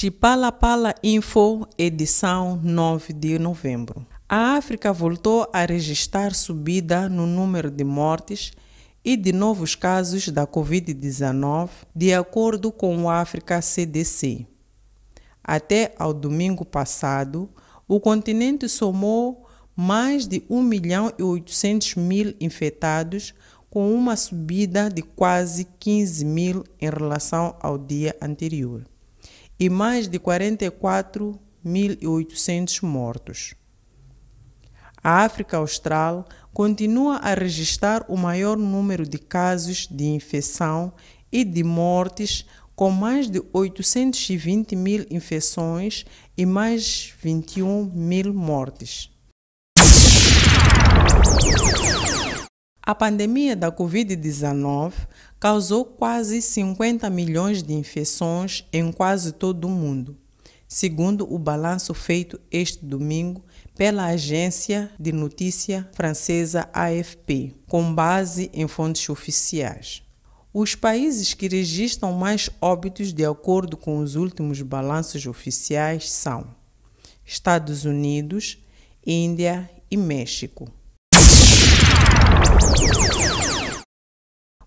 Chipala Pala Info, edição 9 de novembro. A África voltou a registrar subida no número de mortes e de novos casos da Covid-19, de acordo com o África CDC. Até ao domingo passado, o continente somou mais de 1.800.000 infectados, com uma subida de quase 15.000 em relação ao dia anterior, e mais de 44.800 mortos. A África Austral continua a registrar o maior número de casos de infecção e de mortes, com mais de 820.000 infecções e mais 21.000 mortes. A pandemia da Covid-19 causou quase 50 milhões de infecções em quase todo o mundo, segundo o balanço feito este domingo pela agência de notícia francesa AFP, com base em fontes oficiais. Os países que registram mais óbitos de acordo com os últimos balanços oficiais são Estados Unidos, Índia e México.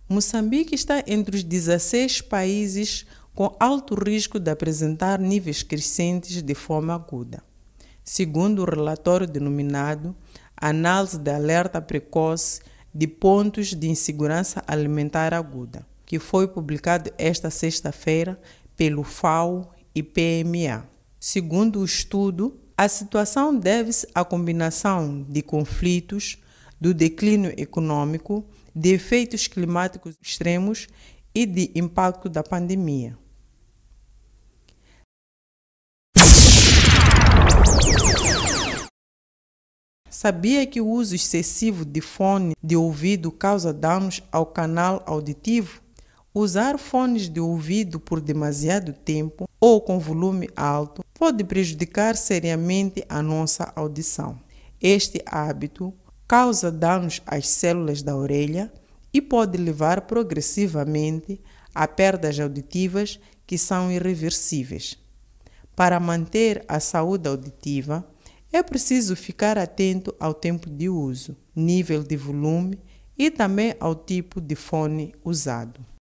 Moçambique está entre os 16 países com alto risco de apresentar níveis crescentes de fome aguda, segundo o relatório denominado Análise de Alerta Precoce de Pontos de Insegurança Alimentar Aguda, que foi publicado esta sexta-feira pelo FAO e PMA. Segundo o estudo, a situação deve-se à combinação de conflitos, do declínio econômico, de efeitos climáticos extremos e de impacto da pandemia. Sabia que o uso excessivo de fone de ouvido causa danos ao canal auditivo? Usar fones de ouvido por demasiado tempo ou com volume alto pode prejudicar seriamente a nossa audição. Este hábito causa danos às células da orelha e pode levar progressivamente a perdas auditivas que são irreversíveis. Para manter a saúde auditiva, é preciso ficar atento ao tempo de uso, nível de volume e também ao tipo de fone usado.